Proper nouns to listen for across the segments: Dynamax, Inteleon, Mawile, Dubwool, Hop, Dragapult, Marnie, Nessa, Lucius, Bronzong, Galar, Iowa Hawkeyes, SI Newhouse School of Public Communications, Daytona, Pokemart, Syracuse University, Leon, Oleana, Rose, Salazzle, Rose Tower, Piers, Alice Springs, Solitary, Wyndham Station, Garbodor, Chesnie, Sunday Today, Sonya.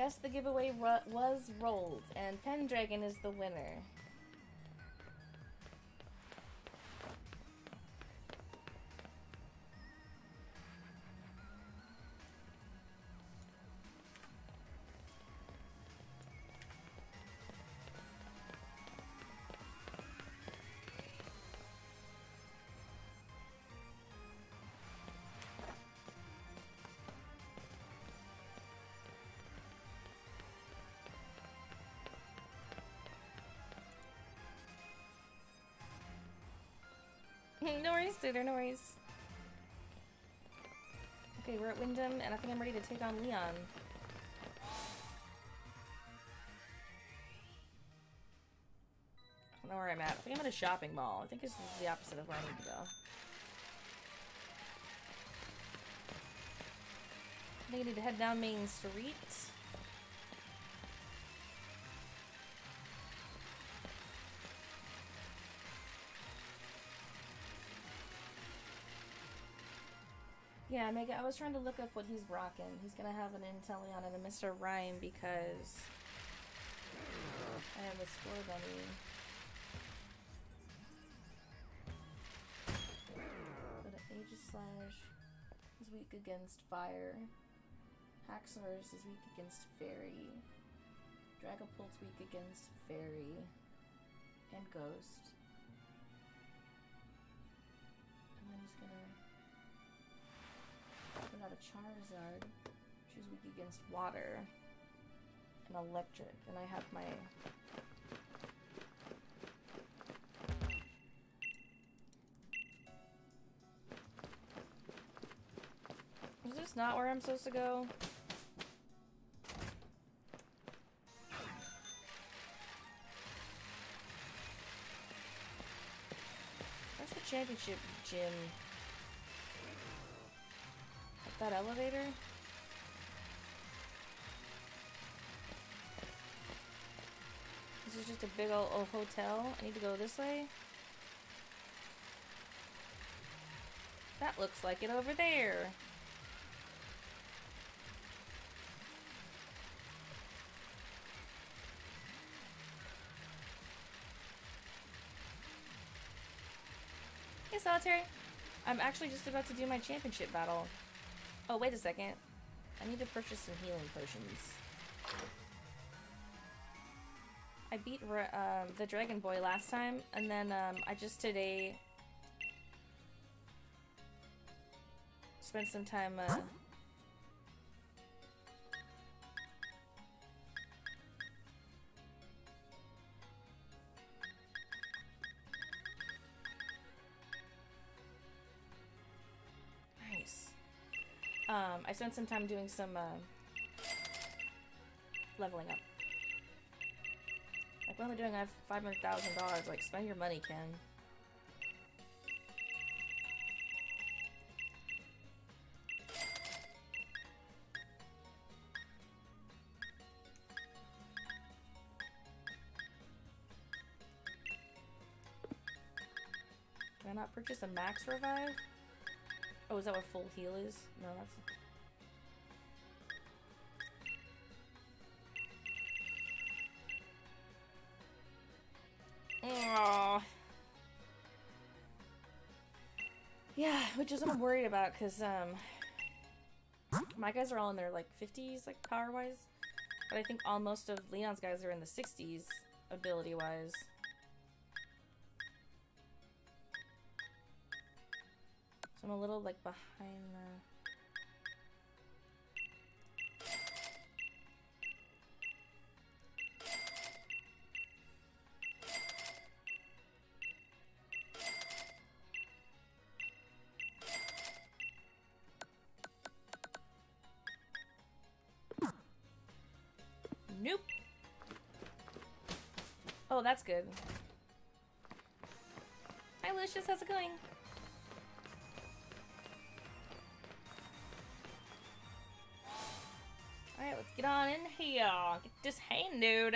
Yes, the giveaway was rolled, and Pendragon is the winner. No worries, dude, no worries. Okay, we're at Wyndham, and I think I'm ready to take on Leon. I don't know where I'm at. I think I'm at a shopping mall. I think this is the opposite of where I need to go. I think I need to head down Main Street. Yeah, Mega, I was trying to look up what he's rocking. He's gonna have an Inteleon and a Mr. Rhyme because I have a score bunny. Go to Aegislash. He's weak against fire. Haxorus is weak against fairy. Dragapult's weak against fairy. And ghost. And then he's gonna put out a Charizard. She's weak against water and electric, and I have my Is this not where I'm supposed to go? Where's the championship gym? That elevator? This is just a big old hotel. I need to go this way. That looks like it over there. Hey, Solitary. I'm actually just about to do my championship battle. Oh, wait a second. I need to purchase some healing potions. I beat the Dragon Boy last time, and then I just today spent some time I spent some time doing some leveling up. Like, what am I doing? I have $500,000. Like, spend your money, Ken. Can I not purchase a max revive? Oh, is that what full heal is? No, that's... Oh. Yeah, which is what I'm worried about, because my guys are all in their like 50s, like power-wise, but I think all most of Leon's guys are in the 60s, ability-wise. So I'm a little like behind the... Nope. Oh, that's good. Hi, Lucius. How's it going? Alright, let's get on in here. Get this hand, dude.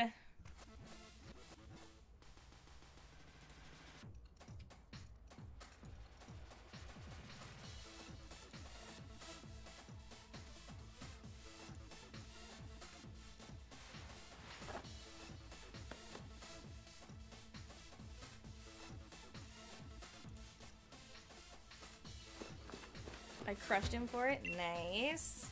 I crushed him for it. Nice.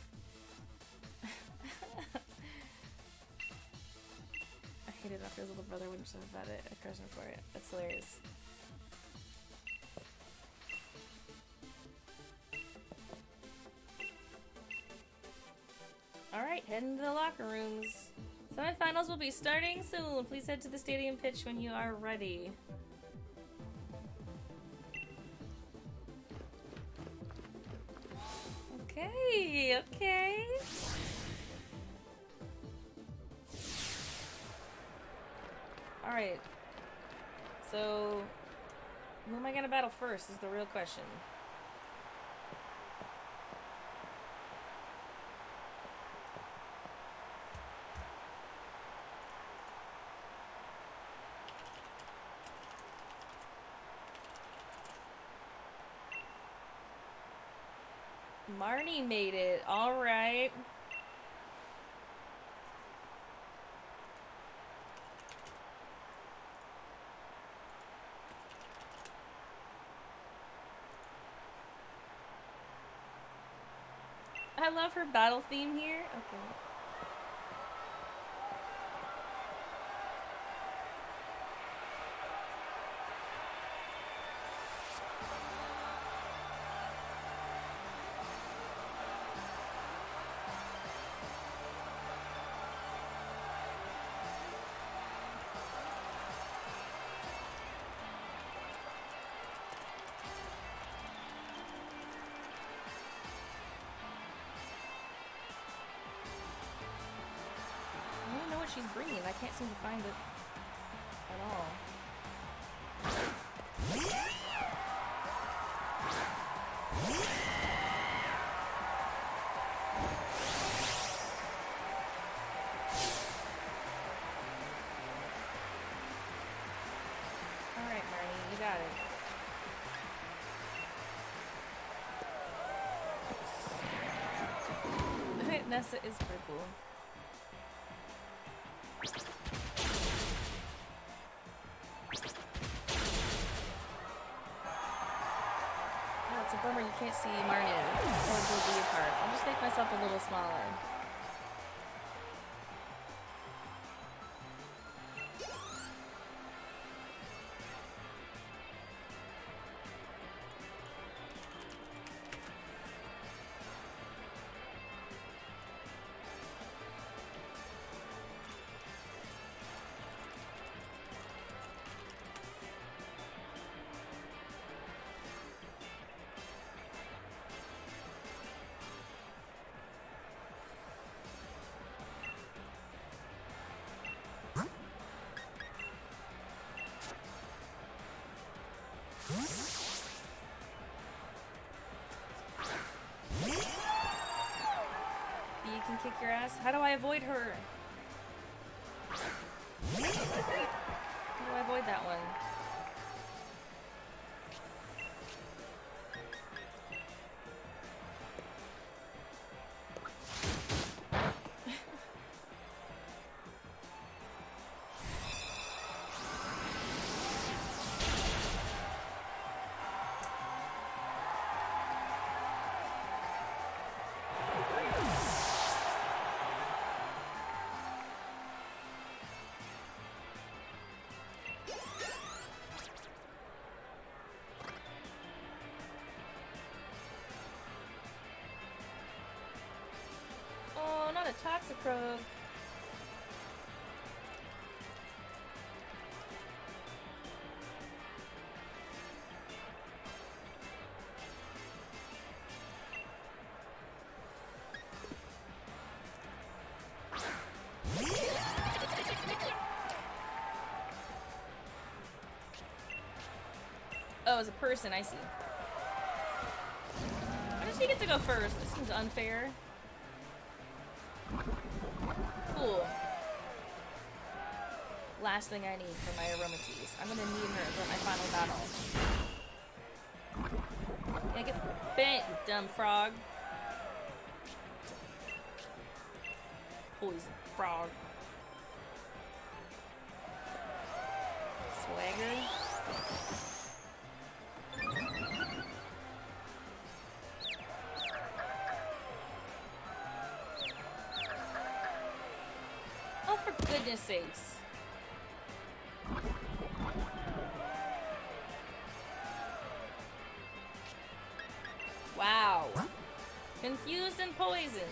I hated after his little brother wouldn't shut up about it. I crushed him for it. That's hilarious. Alright, heading to the locker rooms. Semifinals will be starting soon. Please head to the stadium pitch when you are ready. Okay, okay. Alright. So, who am I gonna battle first is the real question. Marnie made it. All right. I love her battle theme here. Okay. She's bringing. I can't seem to find it at all. All right, Marnie, you got it. Nessa is pretty cool. Bummer, you can't see Marnie or the blue part. I'll just make myself a little smaller. Kick your ass. How do I avoid her? How do I avoid that one? Toxicroak. Oh, it's a person, I see. Why does she get to go first? This seems unfair. Last thing I need for my aromatise. I'm gonna need her for my final battle. Yeah, get bent, you dumb frog. Poison frog. Swagger. goodness sakes. Wow. Confused and poisoned.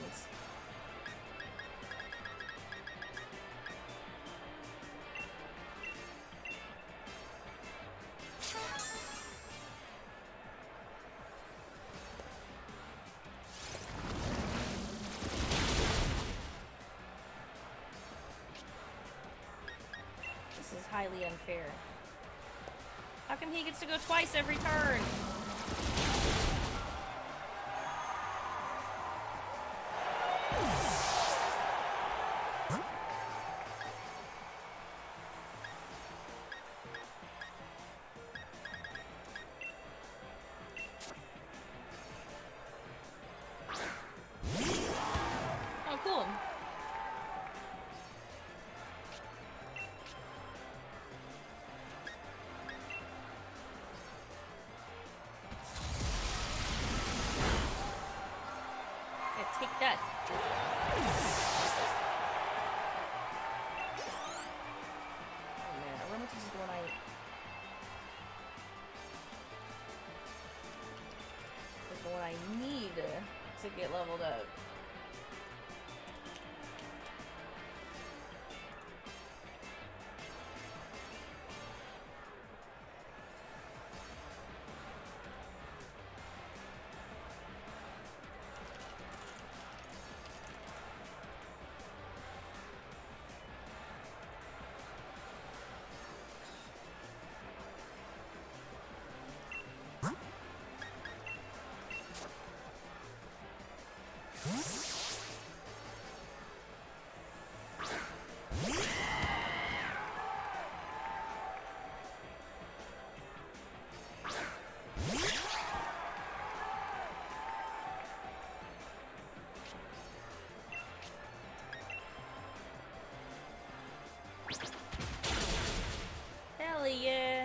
Highly unfair. How come he gets to go twice every turn? To get leveled up. Yeah.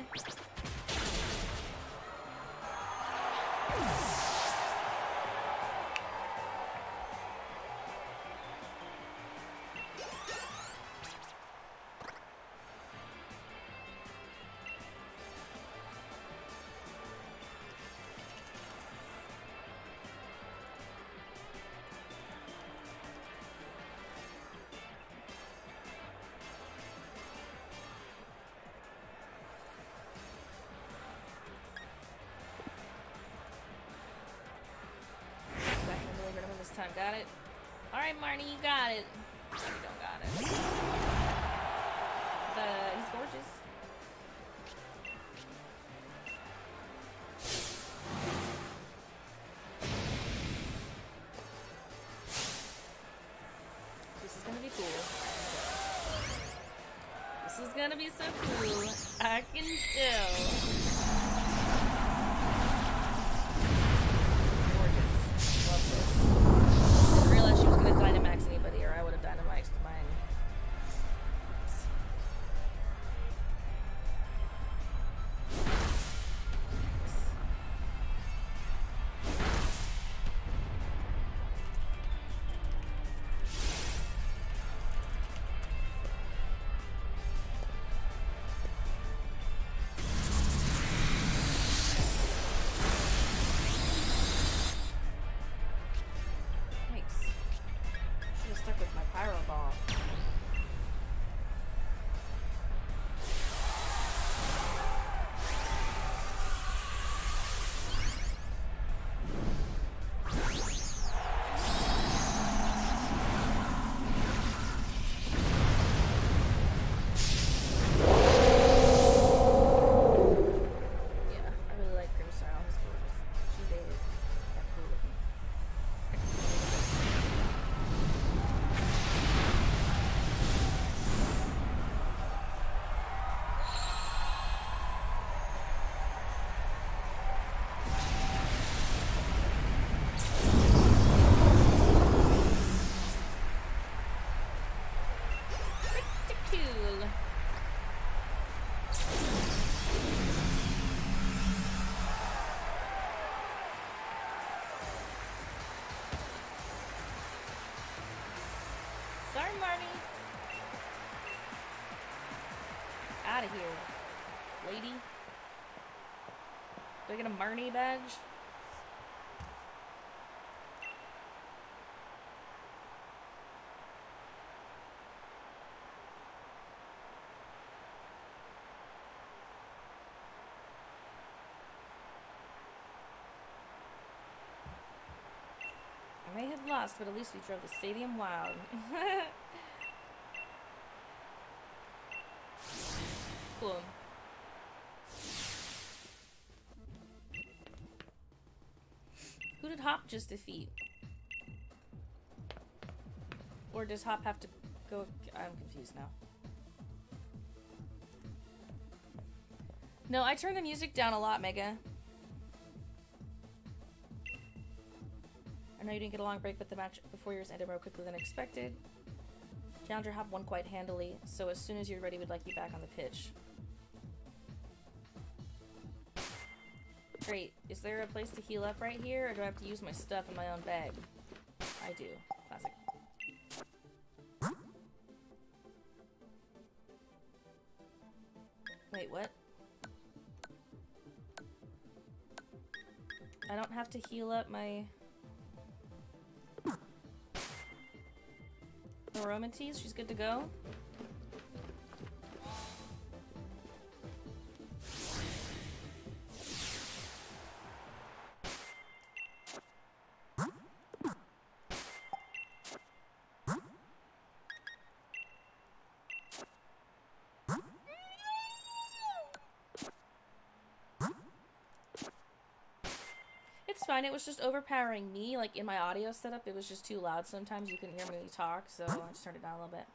Time. Got it? Alright, Marnie, you got it. You don't got it. He's gorgeous. This is gonna be cool. This is gonna be so cool. I can tell. I get a Marnie badge? I may have lost, but at least we drove the stadium wild. Cool. Who did Hop just defeat? Or does Hop have to go? I'm confused now. No, I turn the music down a lot, Mega. I know you didn't get a long break, but the match before yours ended more quickly than expected. Challenger Hop won quite handily, so as soon as you're ready, we'd like you back on the pitch. Great. Is there a place to heal up right here, or do I have to use my stuff in my own bag? I do. Classic. Wait, what? I don't have to heal up my... Aromatise? She's good to go? It was just overpowering me, like in my audio setup, it was just too loud sometimes. You couldn't hear me talk, so I just turned it down a little bit.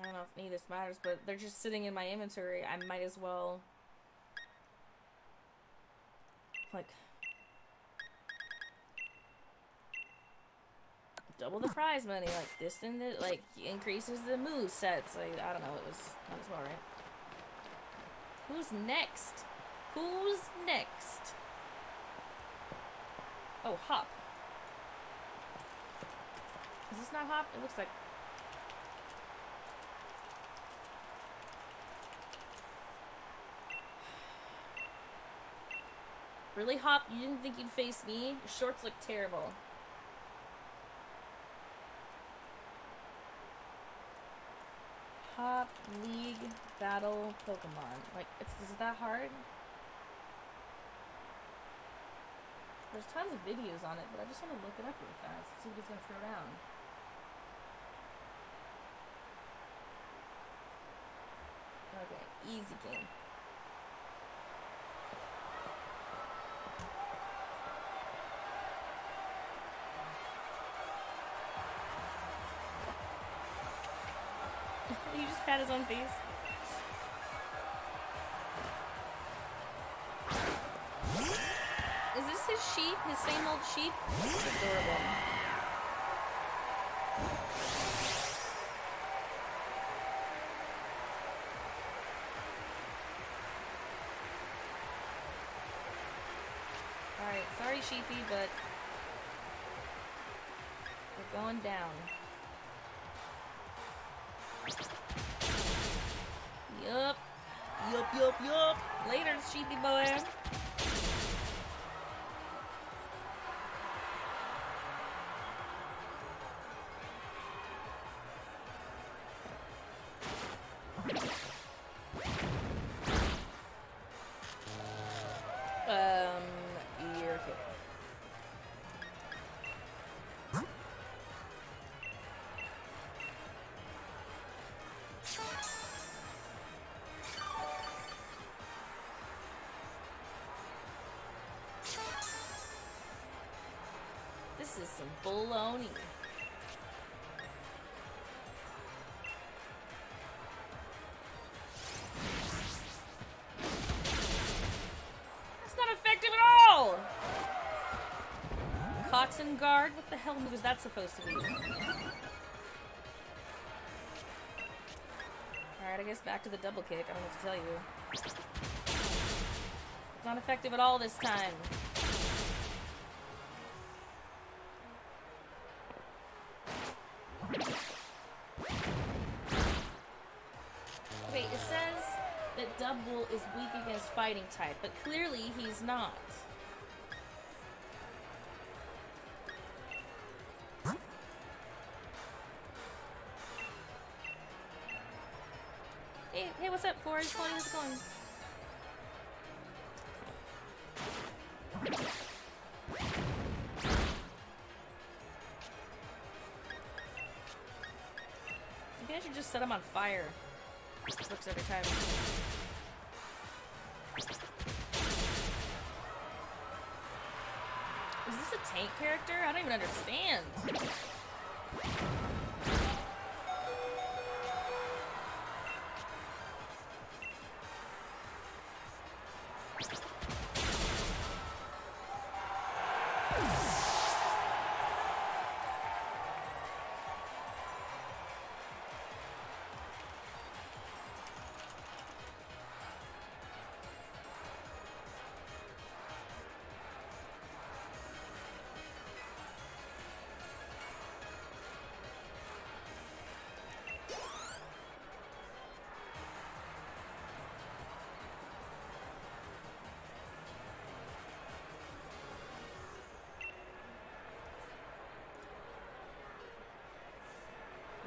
I don't know if any of this matters, but they're just sitting in my inventory. I might as well, like, double the prize money, like, this and this, like, increases the move sets. Like, I don't know, it was, might as well, right? Who's next? Who's next? Oh, Hop. Is this not Hop? It looks like... Really, Hop? You didn't think you'd face me? Your shorts look terrible. Hop League Battle Pokemon. Like, is it that hard? There's tons of videos on it, but I just want to look it up really fast. See what he's going to throw down. Okay, easy game. He just pat his own face. Is this his sheep? His same old sheep? It's adorable. Alright, sorry sheepy, but we're going down. Yup. Yup, yup, yup. Later, sheepy boy. This is some baloney. That's not effective at all! Cotton guard? What the hell was that supposed to be? Alright, I guess back to the double kick. I don't know what to tell you. It's not effective at all this time. Wait, it says that Dubwool is weak against fighting type, but clearly he's not. Hey, what's up, Forge? How's it going? Maybe I should just set him on fire. Just looks every time. Is this a tank character? I don't even understand.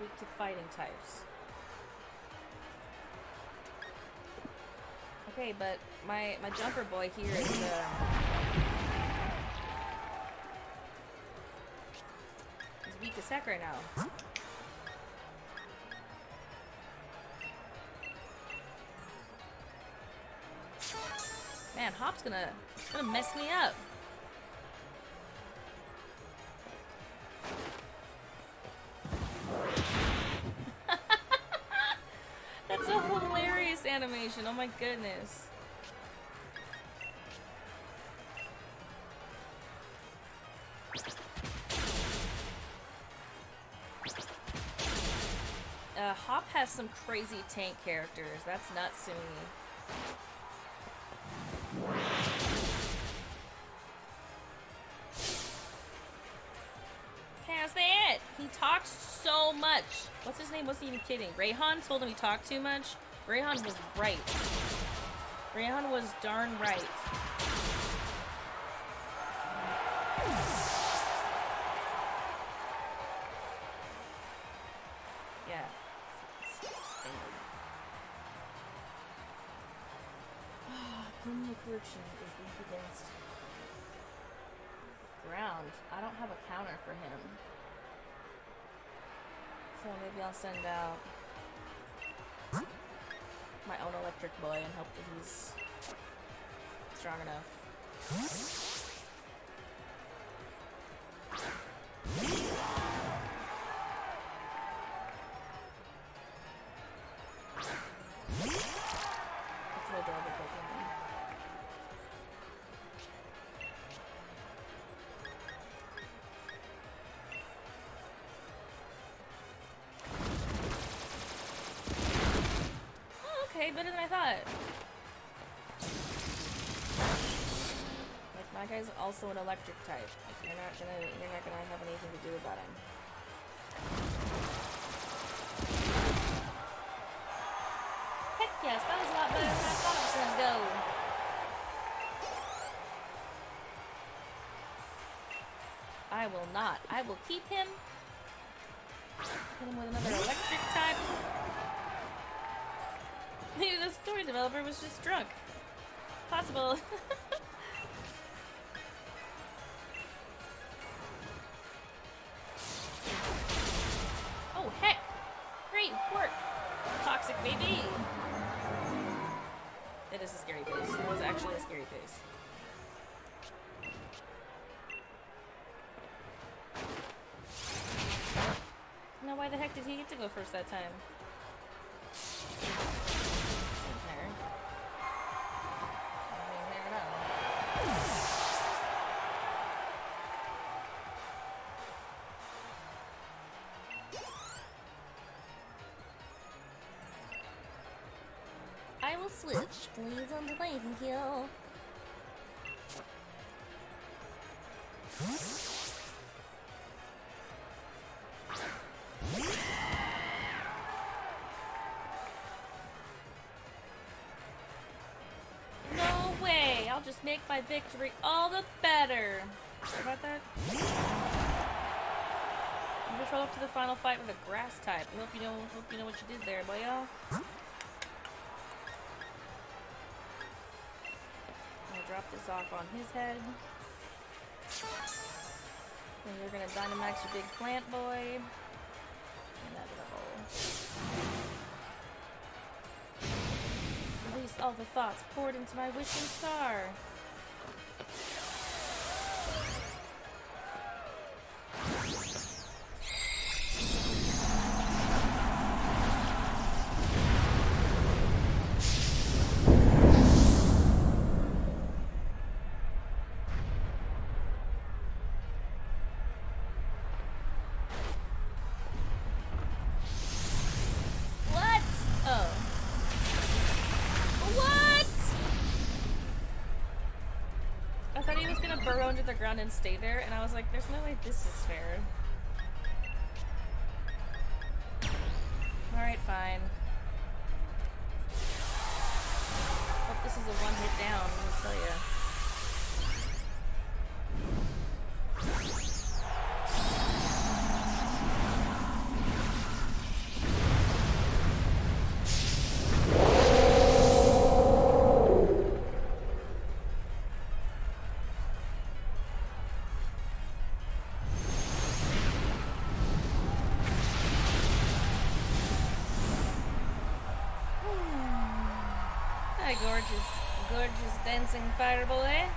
Weak to fighting types. Okay, but my jumper boy here is he's weak as heck right now. Man, Hop's gonna mess me up. Animation, oh my goodness. Hop has some crazy tank characters. That's nuts to me. How's that? He talks so much. What's his name? Wasn't even kidding. Rayhan told him he talked too much. Rayhan was right. Rayhan was darn right. Yeah. Plumeal Corruption is weak against ground. I don't have a counter for him. So maybe I'll send out my own electric boy and hope that he's strong enough. That's an adorable Pokemon. Better than I thought. Like, my guy's also an electric type. Like, you're not gonna have anything to do about him. Heck yes, that was a lot better than I thought it was gonna go. I will not. I will keep him. Hit him with another electric type. Maybe the story developer was just drunk. Possible. Oh, heck! Great work, Toxic baby! That is a scary face. That was actually a scary face. didn't get to go first that time. I will switch, please, on the way, thank you. No way! I'll just make my victory all the better! Sorry about that? You just roll up to the final fight with a grass type. I hope you know what you did there, boyo. Drop this off on his head. And you're gonna Dynamax your big plant boy. And out of the hole. Release all the thoughts poured into my wishing star. Under the ground and stay there, and I was like, there's no way this is fair. Alright, fine. Hope this is a one hit down, let me tell ya. Gorgeous, gorgeous dancing fire boy. Eh?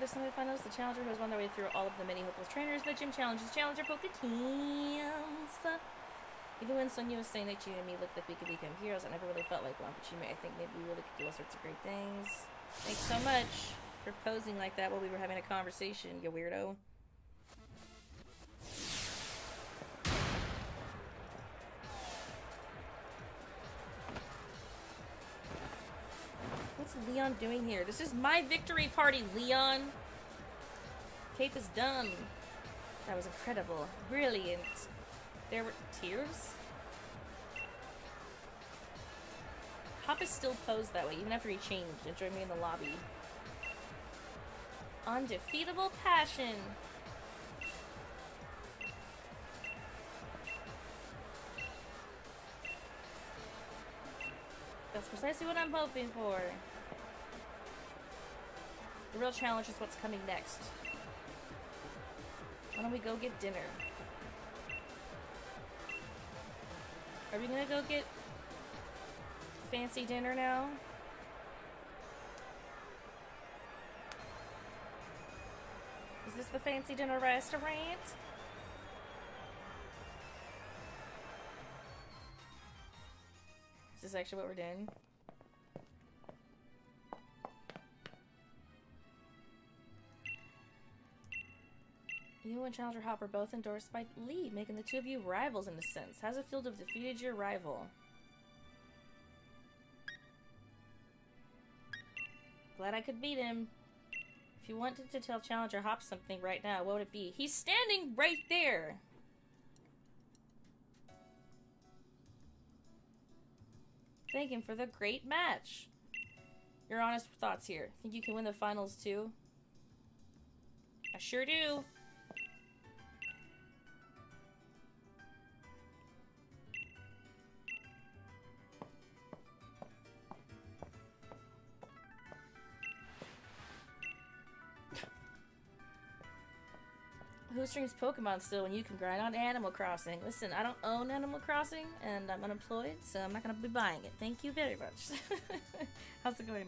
The summit finals, the challenger who has won their way through all of the many hopeless trainers, the gym challenges, challenger Poketeams. Even when Sonya was saying that you and me looked like we could become heroes, I never really felt like one, but you may, I think maybe we really could do all sorts of great things. Thanks so much for posing like that while we were having a conversation, you weirdo. What's Leon doing here? This is my victory party, Leon! Cake is done. That was incredible. Brilliant. There were tears? Hop is still posed that way, even after he changed and joined me in the lobby. Undefeatable passion! That's precisely what I'm hoping for. The real challenge is what's coming next. Why don't we go get dinner? Are we gonna go get fancy dinner now? Is this the fancy dinner restaurant? Is this actually what we're doing? You and Challenger Hop are both endorsed by Lee, making the two of you rivals in a sense. How's it feel to have defeated your rival? Glad I could beat him. If you wanted to tell Challenger Hop something right now, what would it be? He's standing right there! Thank him for the great match! Your honest thoughts here. Think you can win the finals too? I sure do! who streams Pokemon still when you can grind on Animal Crossing? Listen, I don't own Animal Crossing, and I'm unemployed, so I'm not gonna be buying it. Thank you very much. How's it going?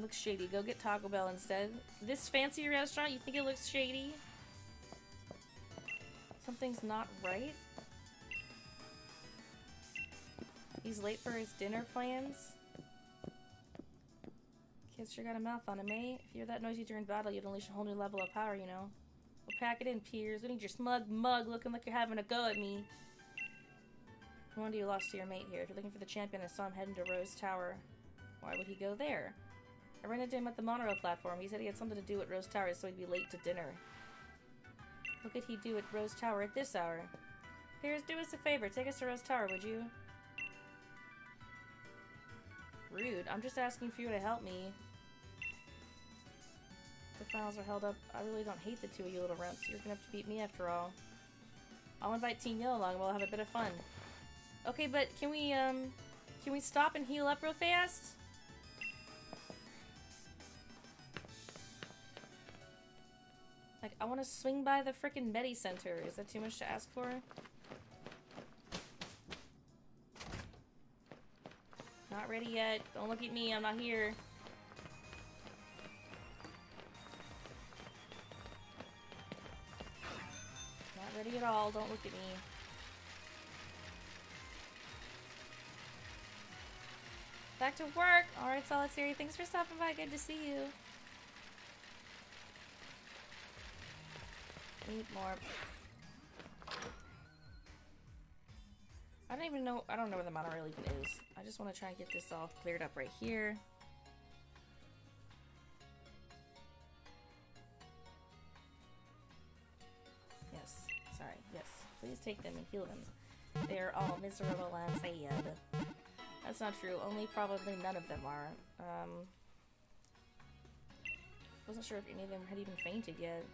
Looks shady. Go get Taco Bell instead. This fancy restaurant, you think it looks shady? Something's not right? He's late for his dinner plans? Kid sure got a mouth on him, eh? If you're that noisy during battle, you'd unleash a whole new level of power, you know? Well, pack it in, Piers. We need your smug mug looking like you're having a go at me. No wonder you lost to your mate here. If you're looking for the champion, I saw him heading to Rose Tower. Why would he go there? I ran into him at the monorail platform. He said he had something to do at Rose Tower, so he'd be late to dinner. What could he do at Rose Tower at this hour? Piers, do us a favor. Take us to Rose Tower, would you? Rude. I'm just asking for you to help me. The finals are held up. I really don't hate the two of you little rumps. You're gonna have to beat me after all. I'll invite Team Yellow along and we'll have a bit of fun. Okay, but can we stop and heal up real fast? Like, I want to swing by the frickin' Medi Center. Is that too much to ask for? Not ready yet. Don't look at me. I'm not here. Not ready at all. Don't look at me. Back to work! Alright, Solitary. Thanks for stopping by. Good to see you. Need more. I don't even know. I don't know where the monorail even is. I just want to try and get this all cleared up right here. Yes. Sorry. Yes. Please take them and heal them. They're all miserable and sad. That's not true. Only probably none of them are. Wasn't sure if any of them had even fainted yet.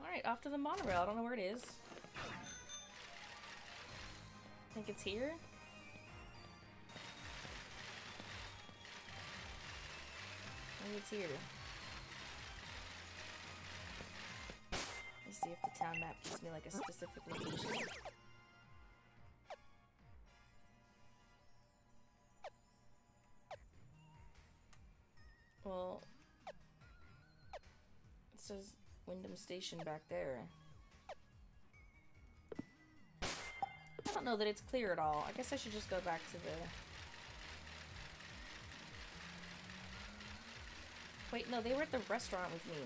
Alright, off to the monorail. I don't know where it is. I think it's here. Maybe it's here. Let's see if the town map gives me like a specific location. Well, it says Wyndham Station back there. I don't know that it's clear at all. I guess I should just go back to the... Wait, no, they were at the restaurant with me.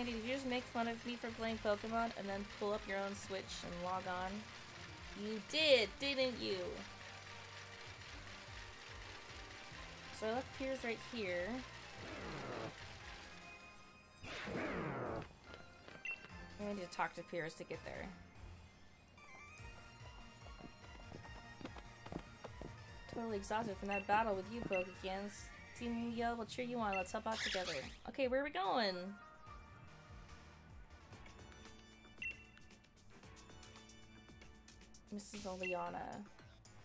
Andy, did you just make fun of me for playing Pokemon and then pull up your own Switch and log on? You did, didn't you? So I left Piers right here. I need to talk to Piers to get there. Totally exhausted from that battle with you, Pokekins. Team Yellow will cheer you on. Let's help out together. Okay, where are we going? Mrs. Oleana.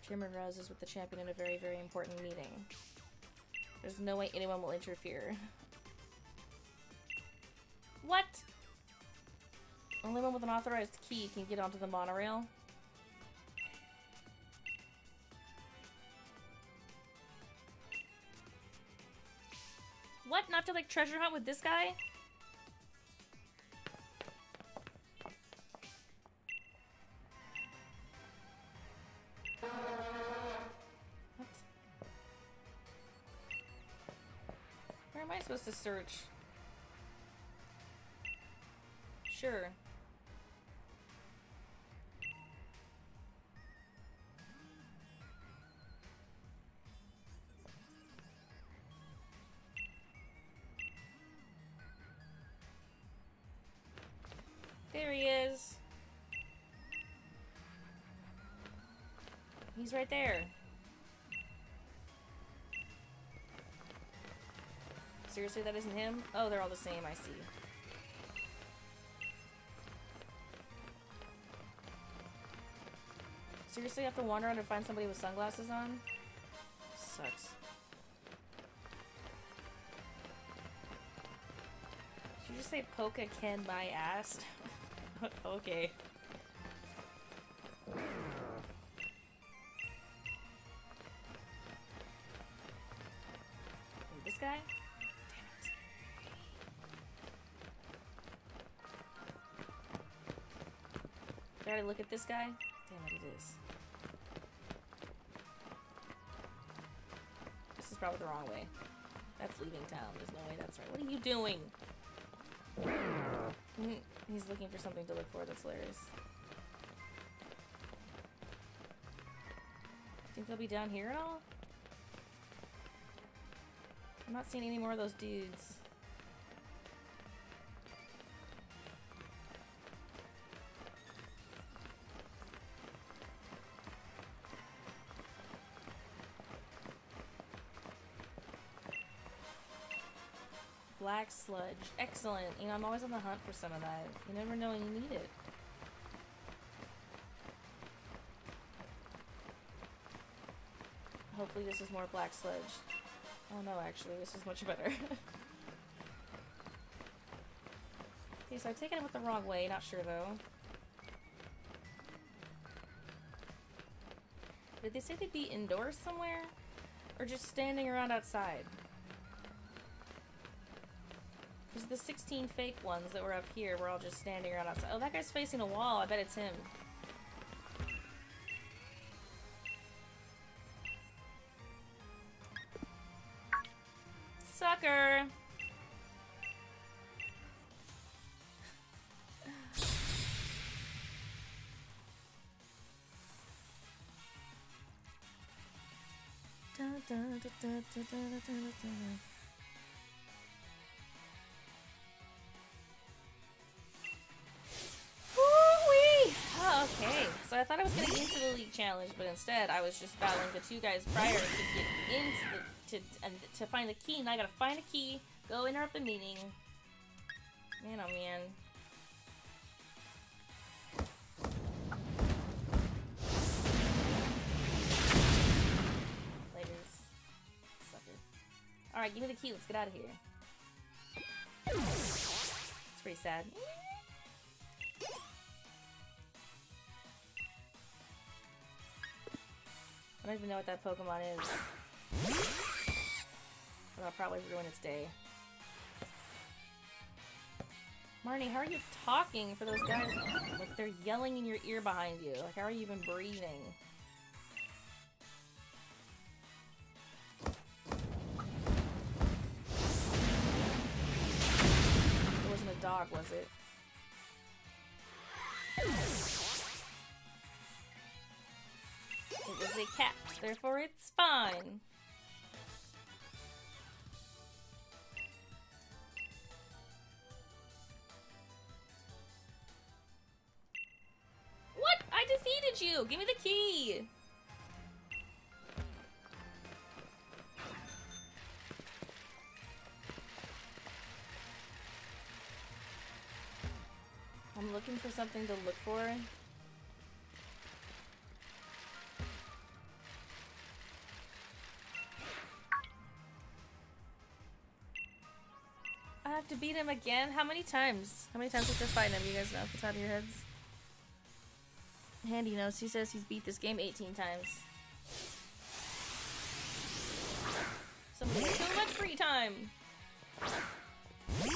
Chairman Rose is with the champion in a very, very important meeting. There's no way anyone will interfere. What? Only one with an authorized key can get onto the monorail. What? Not to like treasure hunt with this guy? Supposed to search. Sure. There he is. He's right there. Seriously, that isn't him? Oh, they're all the same, I see. seriously have to wander around and find somebody with sunglasses on? Sucks. Did you just say Poke can my ass? Okay. Wait, this guy? Did I already look at this guy? Damn it, it is. This is probably the wrong way. That's leaving town. There's no way that's right. What are you doing? He's looking for something to look for. That's hilarious. Think they'll be down here at all? I'm not seeing any more of those dudes. Black sludge. Excellent. You know, I'm always on the hunt for some of that. You never know when you need it. Hopefully this is more black sludge. Oh no, actually, this is much better. Okay, so I've taken it the wrong way. Not sure, though. Did they say they'd be indoors somewhere? Or just standing around outside? The 16 fake ones that were up here were all just standing around outside. Oh, that guy's facing a wall. I bet it's him. Sucker! Dun, dun, dun, dun, dun, dun, dun, dun. So I thought I was going to get into the league challenge, but instead I was just battling the two guys prior to get into the, to find the key. Now I gotta find a key, go interrupt the meeting. Man, oh man. Laters. Sucker. Alright, give me the key, let's get out of here. It's pretty sad. I don't even know what that Pokemon is. But I'll probably ruin its day. Marnie, how are you talking for those guys? Like, they're yelling in your ear behind you. Like, how are you even breathing? It wasn't a dog, was it? It was a cat, therefore it's fine. What? I defeated you! Give me the key! I'm looking for something to look for. To beat him again? How many times? How many times have to fight him? You guys know off the top of your heads. Handy knows. He says he's beat this game 18 times. Somebody has so much free time! Let's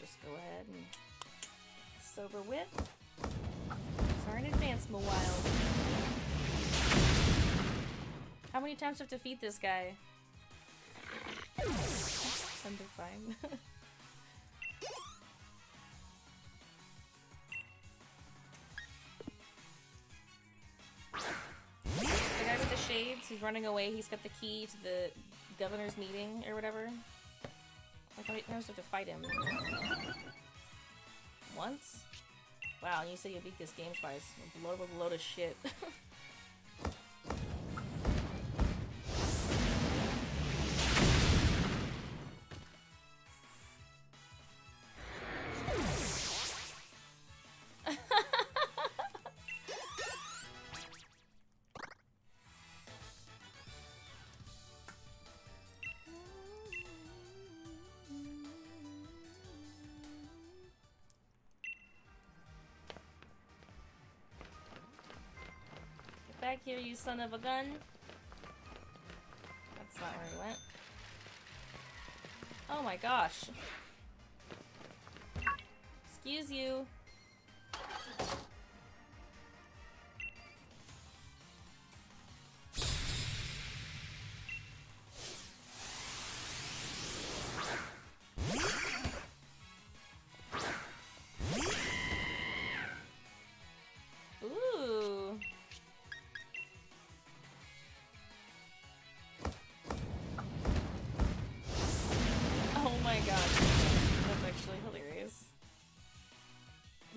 just go ahead and sober whip. Sorry in advance, my wild. How many times do I have to feed this guy? I'm fine. The guy with the shades, he's running away, he's got the key to the governor's meeting or whatever. Like, how many times do I have to fight him? Once? Wow, you said you beat this game twice. A load of shit. back here, you son of a gun. That's not where we went. Oh my gosh. Excuse you.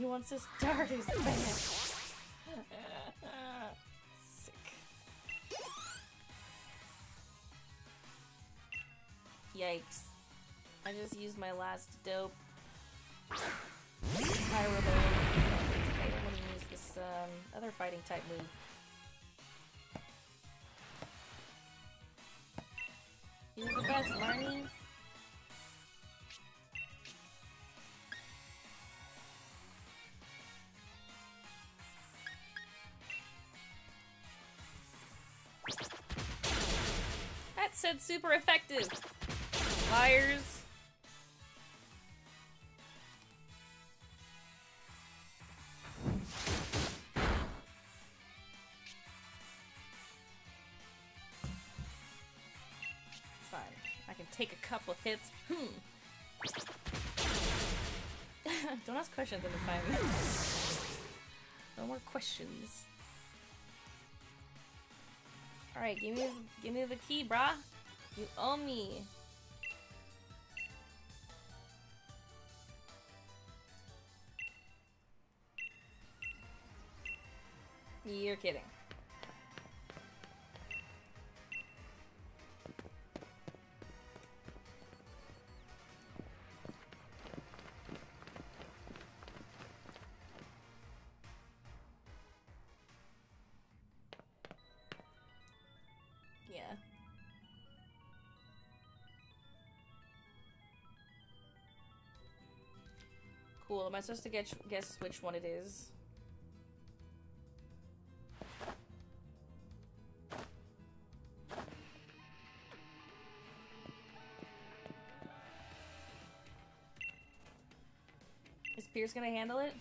Wants his starters back. Sick. Yikes. I just used my last dope. Pyro Bone. I'm gonna use this other fighting type move. You're the best, Marnie. Said super effective. Liars. Fine. I can take a couple hits. Don't ask questions in the 5 minutes. No more questions. Alright, give me the key, brah. You owe me. You're kidding. Cool, am I supposed to guess which one it is? Is Piers gonna handle it?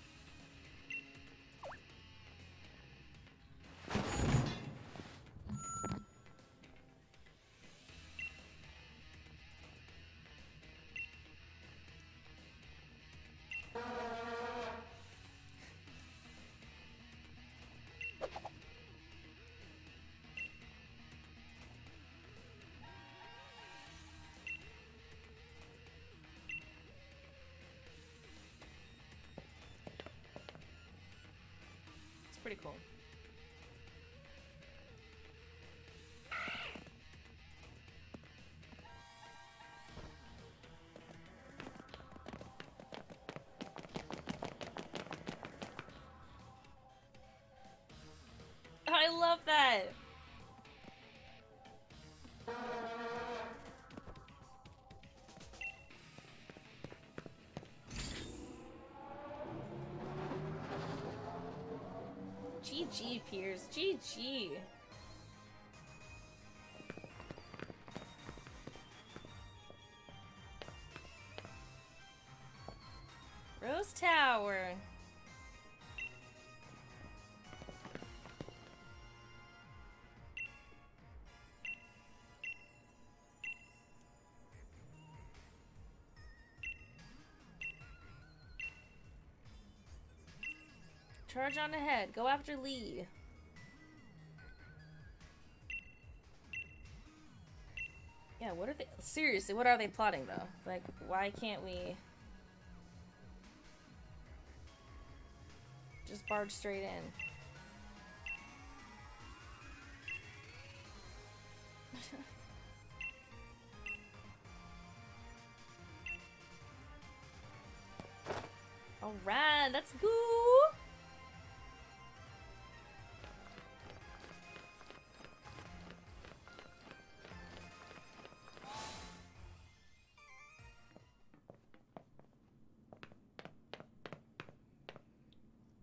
Pretty cool. I love that. GG, Piers. GG. Rose Tower. Charge on ahead. Go after Lee. Yeah, what are they? Seriously, what are they plotting though? Like, why can't we just barge straight in? All right, let's go.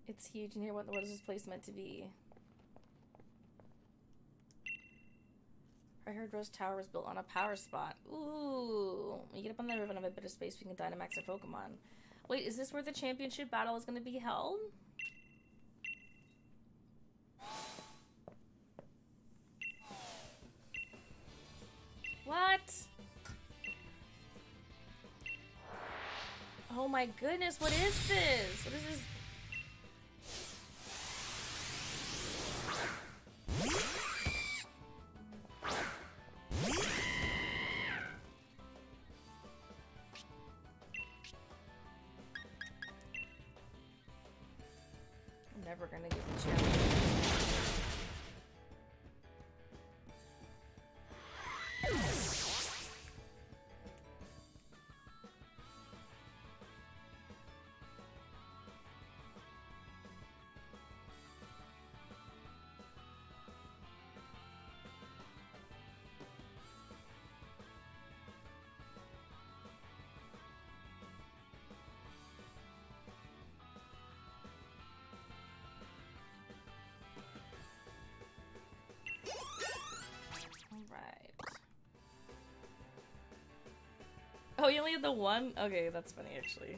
It's huge in here. What is this place meant to be? heard Rose Tower was built on a power spot. Ooh. When you get up on the ribbon of a bit of space, we can Dynamax our Pokemon. Wait, is this where the championship battle is going to be held? What? Oh my goodness, what is this? What is this? Oh, you only had the one? Okay, that's funny, actually.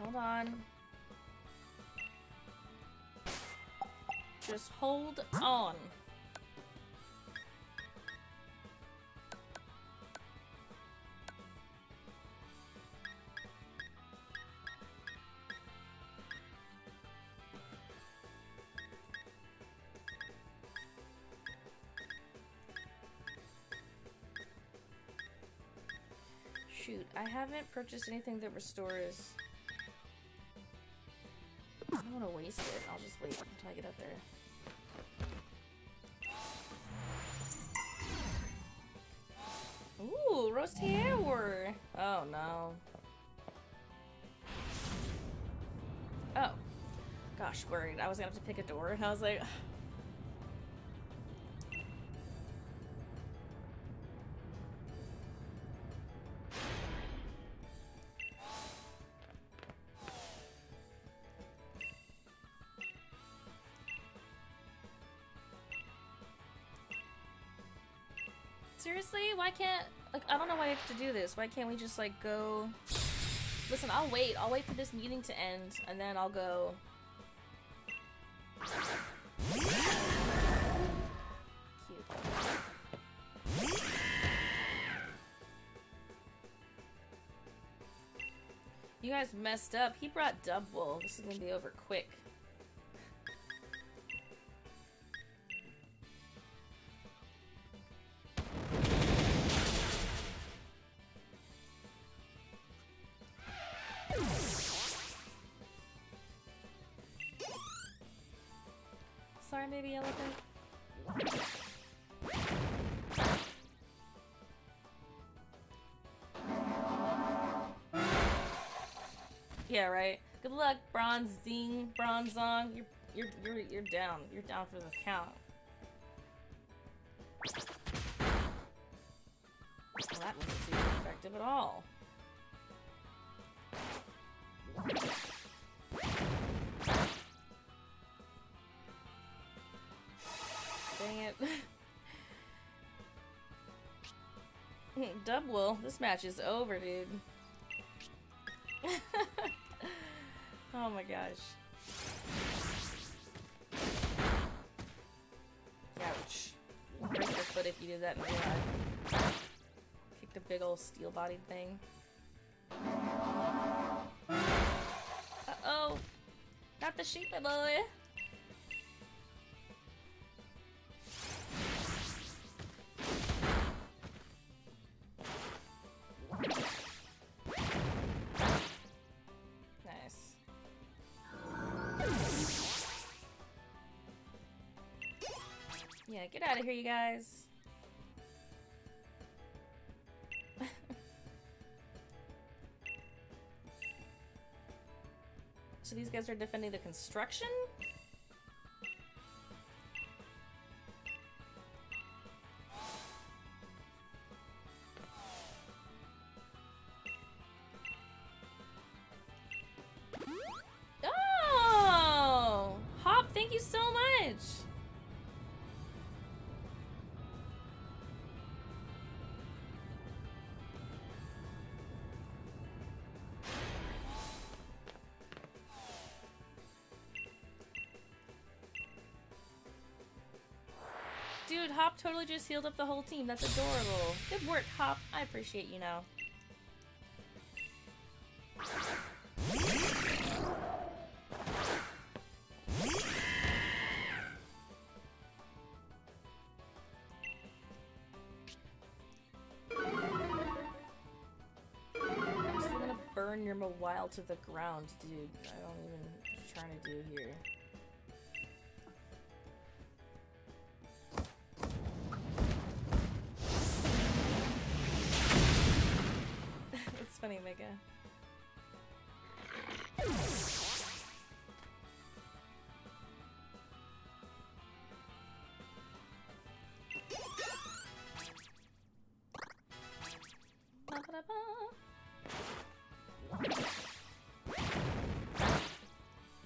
Hold on. Just hold on. Shoot, I haven't purchased anything that restores. I don't want to waste it. I'll just wait until I get up there. Ooh, Rose Tower! Oh no. Oh. Gosh, worried. I was gonna have to pick a door and I was like... Why can't, like, I don't know why I have to do this. Why can't we just, like, go... Listen, I'll wait. I'll wait for this meeting to end, and then I'll go... Cute. You guys messed up. He brought Dubwool. This is gonna be over quick. Maybe elephant. Yeah, right. Good luck, Bronzing, Bronzong. You're down. You're down for the count. Well, that wasn't super effective at all. Dubwool, this match is over, dude. Oh my gosh. Ouch. Break your foot if you did that in real life. Kicked a big old steel-bodied thing. Uh-oh! Not the sheep, my boy! Yeah, get out of here, you guys. So these guys are defending the construction? Oh! Hop, thank you so much! Dude, Hop totally just healed up the whole team. That's adorable. Good work, Hop. I appreciate you now. I'm still gonna burn your Mawile to the ground, dude. I don't even know what you're trying to do here. Funny, Mega.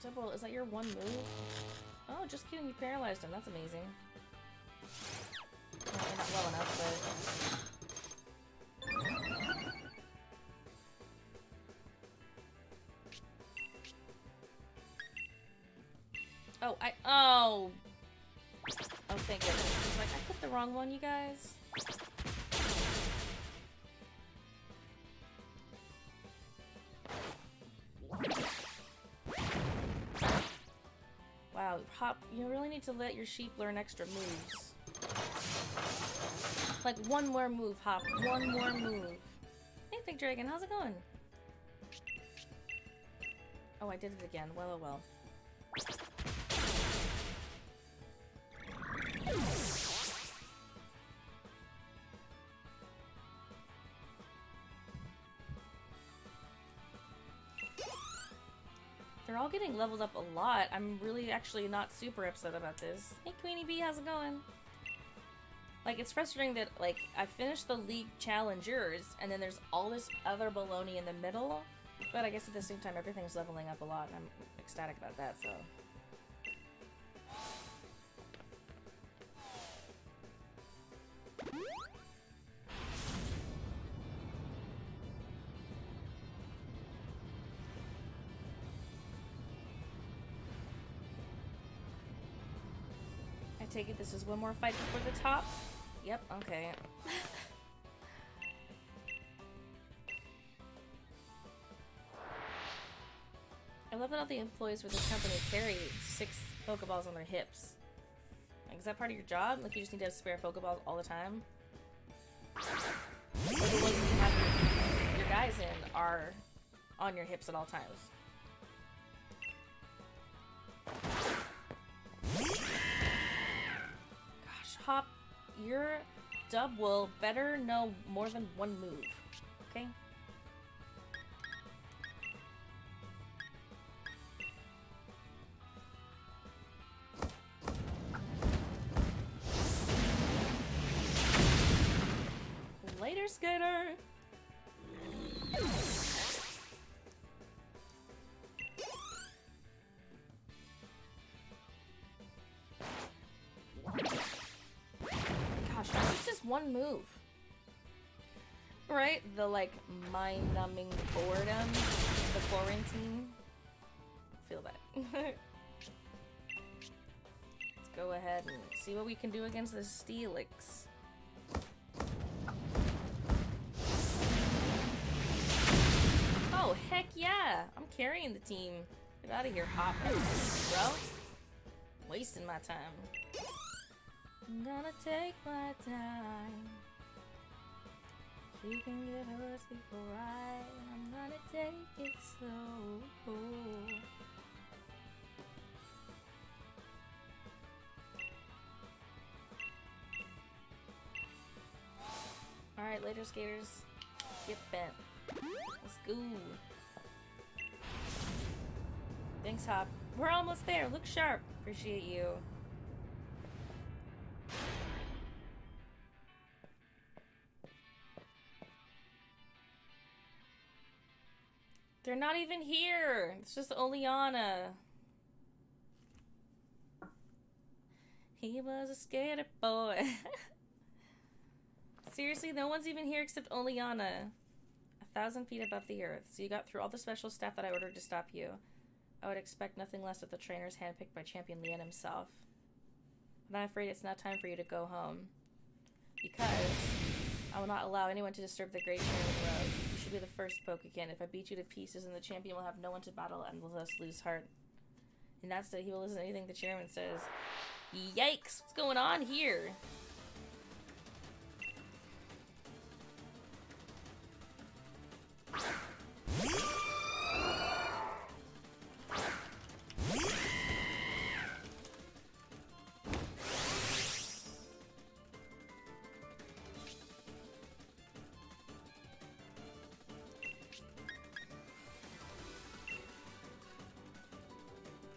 Double, is that your one move? Oh, just kidding, you paralyzed him. That's amazing. Well, you're not well enough, but... Oh, oh, thank goodness. I was like, I put the wrong one, you guys. Wow, Hop, you really need to let your sheep learn extra moves. Like, one more move, Hop. One more move. Hey, Big Dragon, how's it going? Oh, I did it again. Well, oh, well. They're all getting leveled up a lot. I'm really actually not super upset about this. Hey, Queenie Bee, how's it going? Like, it's frustrating that, like, I finished the League Challengers, and then there's all this other baloney in the middle, but I guess at the same time, everything's leveling up a lot, and I'm ecstatic about that, so... Take it, this is one more fight before the top? Yep, okay. I love that all the employees with this company carry 6 Pokeballs on their hips. Like, is that part of your job? Like, you just need to have spare Pokeballs all the time? Or the ones you have your guys in are on your hips at all times. Hop, your dub will better know more than one move, okay? Later, Skater! One move, right? The like mind-numbing boredom, the quarantine. Feel that. Let's go ahead and see what we can do against this Steelix. Oh heck yeah! I'm carrying the team. Get out of here, Hop, bro. Wasting my time. I'm gonna take my time. She can get hers before I'm gonna take it slow. later, skaters. Get bent. Let's go. Thanks, Hop. We're almost there. Look sharp. Appreciate you. They're not even here. It's just Oleana. He was a scared boy. Seriously, no one's even here except Oleana. 1,000 feet above the earth. So you got through all the special stuff that I ordered to stop you. I would expect nothing less of the trainers handpicked by Champion Leon himself. But I'm afraid it's now time for you to go home. Because I will not allow anyone to disturb the Great Chairman Road. You should be the first Pokekin. If I beat you to pieces, then the champion will have no one to battle and will thus lose heart. And that's that he will listen to anything the chairman says. Yikes! What's going on here?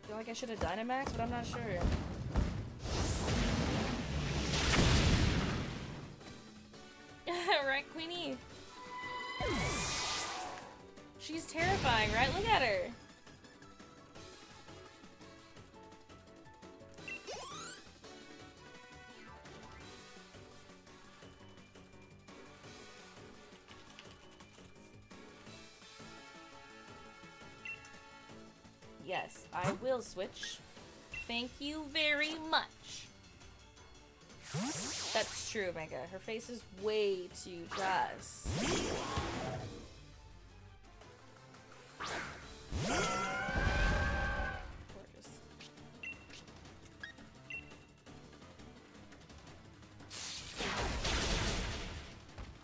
I feel like I should have Dynamaxed, but I'm not sure. Right, Queenie? She's terrifying, right? Look at her! Yes, I will switch. Thank you very much. That's true, Mega. Her face is way too just. Gorgeous.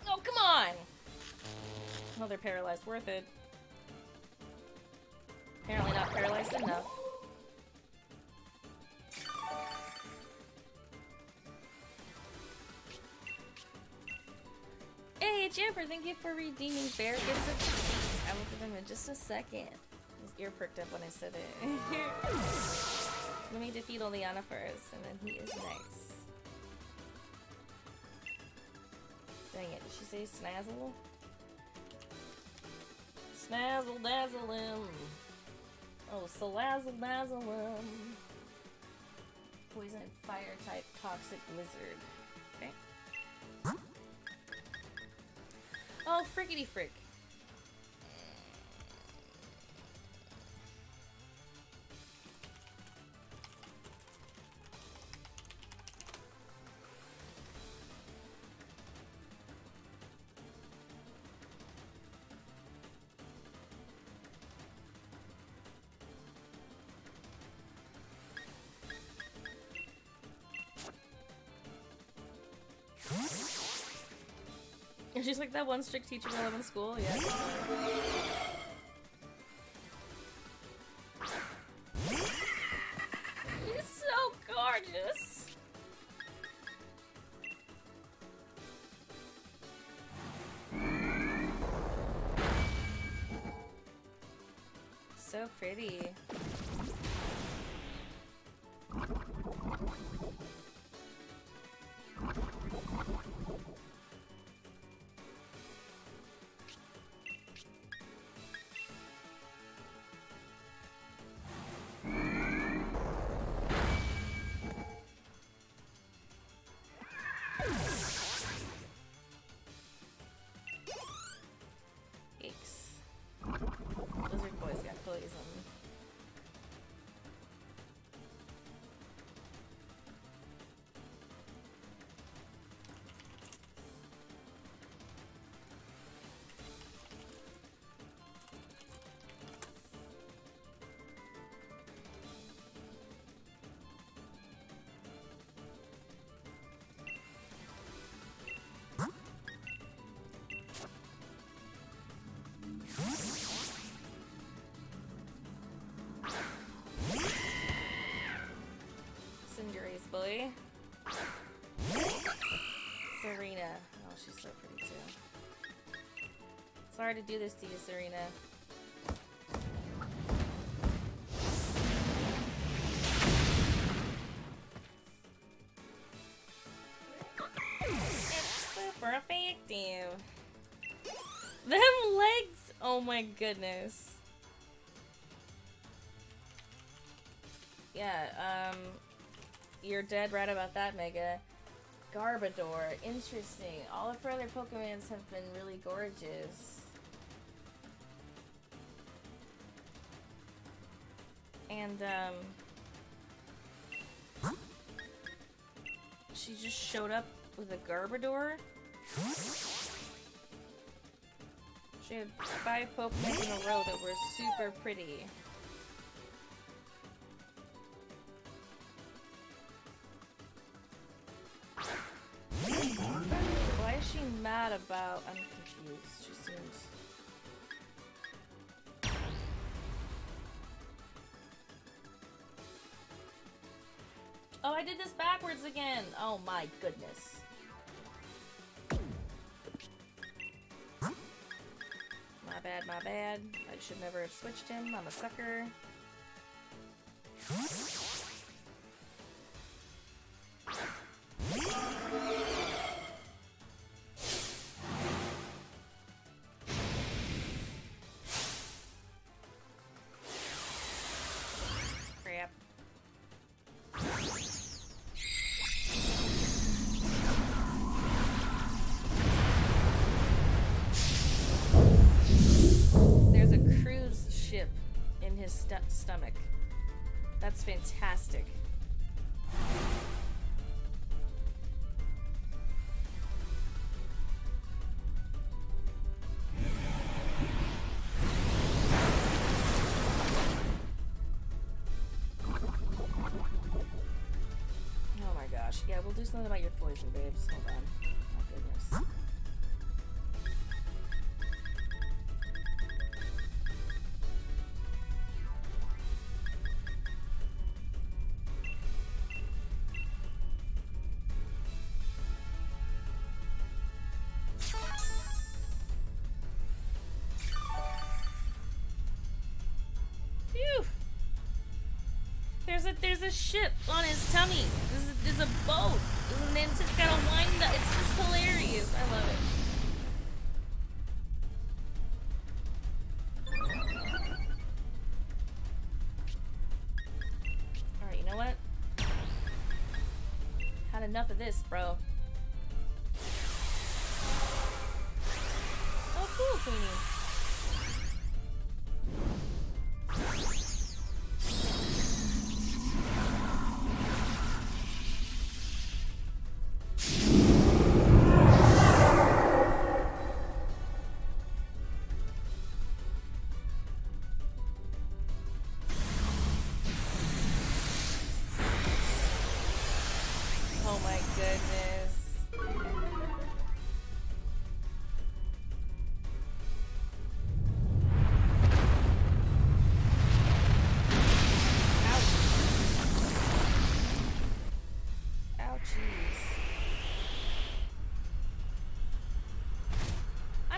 Oh, come on! Well, they're paralyzed. Worth it. Apparently not paralyzed enough. Hey, Jamper, thank you for redeeming Bear Gifts of Peace. I will give him in just a second. His ear perked up when I said it. Let me defeat Oleana first, and then he is nice. Dang it, did she say Snazzle? Snazzle dazzle him. Oh, Salazzle dazzle him. Poison and fire type toxic lizard. Okay. Oh, frickety frick. She's like that one strict teacher I love in school, yeah. She's so gorgeous! So pretty. Serena. Oh, she's so pretty too. Sorry to do this to you, Serena. It's super effective. Them legs! Oh my goodness. Yeah, you're dead right about that, Mega. Garbodor, interesting. All of her other Pokemons have been really gorgeous. And, she just showed up with a Garbodor? She had 5 Pokemon in a row that were super pretty. Why is she mad about? I'm confused. She seems. Oh, I did this backwards again! Oh my goodness. My bad, my bad. I should never have switched him. I'm a sucker. Crap. Stomach. That's fantastic. Oh my gosh. Yeah, we'll do something about your poison, babes. Hold on. Oh goodness. There's a ship on his tummy. There's a boat. And then it's got a wind up. It's just hilarious. I love it. Alright, you know what? Had enough of this, bro. Oh, cool, Queenie.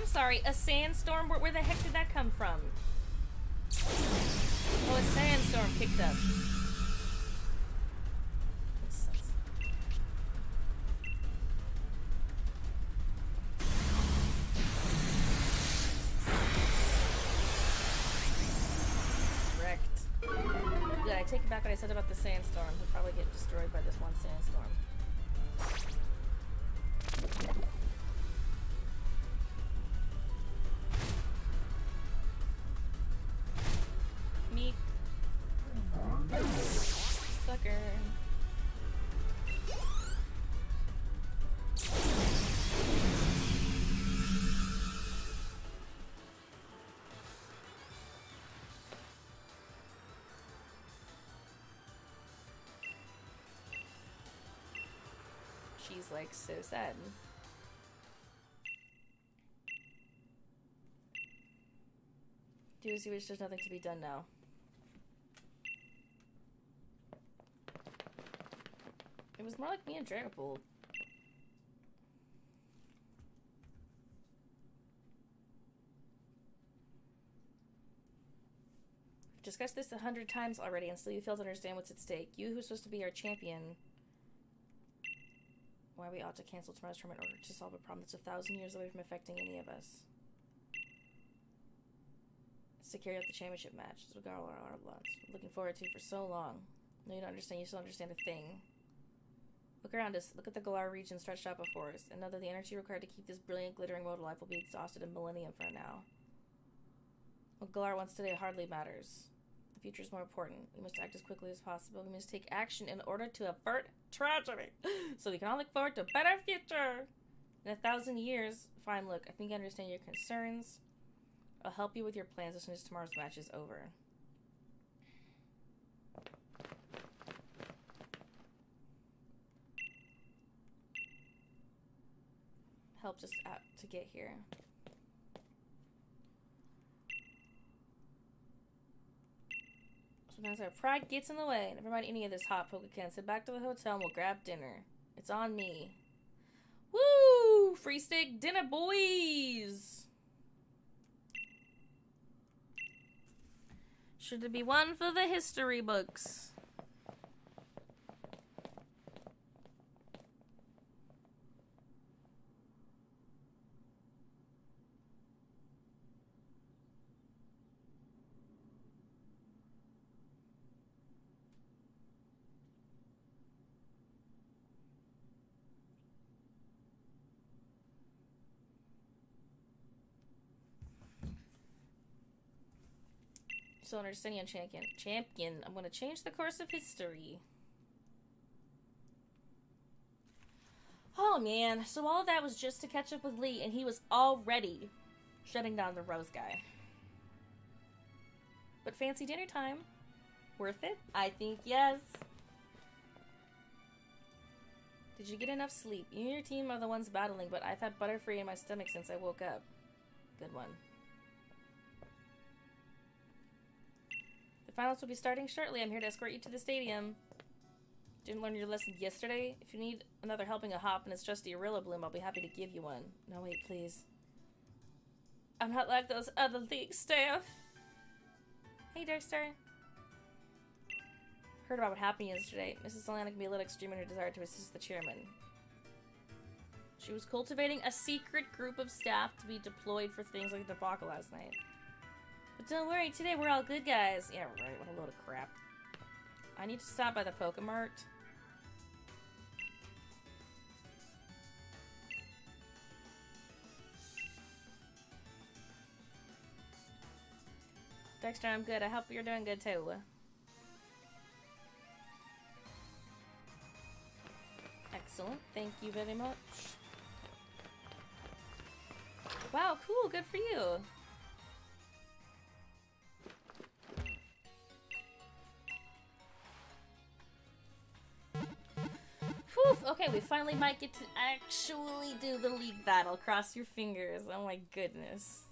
Sorry, a sandstorm? Where the heck did that come from? Oh, a sandstorm kicked up. Wrecked. Good, I take back what I said about the sandstorm. He'll probably get destroyed by this one sandstorm. She's like so sad. Do as you wish, there's nothing to be done now. It was more like me and Dragapult. discussed this 100 times already, and still you fail to understand what's at stake. You, who's supposed to be our champion, why we ought to cancel tomorrow's tournament in order to solve a problem that's 1,000 years away from affecting any of us. It's to carry out the championship match. That's what we're looking forward to for so long. No, you don't understand. You still understand a thing. Look around us. Look at the Galar region stretched out before us. And know that the energy required to keep this brilliant, glittering world alive will be exhausted a millennium from now. What Galar wants today hardly matters. The future is more important. We must act as quickly as possible. We must take action in order to avert tragedy, so we can all look forward to a better future. In 1,000 years, fine. Look, I think I understand your concerns. I'll help you with your plans as soon as tomorrow's match is over. Help just out to get here. Sometimes our pride gets in the way. Never mind any of this hot Pokecan. Head back to the hotel and we'll grab dinner. It's on me. Woo! Free steak dinner, boys! Sure to be one for the history books. Still understanding champion. I'm gonna change the course of history. Oh man, so all of that was just to catch up with Lee, and he was already shutting down the Rose guy. But fancy dinner time. Worth it? I think yes. Did you get enough sleep? You and your team are the ones battling, but I've had Butterfree in my stomach since I woke up. Good one. Finals will be starting shortly. I'm here to escort you to the stadium. Didn't learn your lesson yesterday? If you need another helping of Hop and it's just the Arilla Bloom, I'll be happy to give you one. No, wait, please. I'm not like those other league staff. Hey, Darkstar. Heard about what happened yesterday. Mrs. Oleana can be a little extreme in her desire to assist the chairman. She was cultivating a secret group of staff to be deployed for things like the debacle last night. But don't worry, today we're all good guys. Yeah, right, what a load of crap. I need to stop by the Pokemart. Dexter, I'm good. I hope you're doing good too. Excellent. Thank you very much. Wow, cool. Good for you. Okay, we finally might get to actually do the league battle. Cross your fingers. Oh my goodness.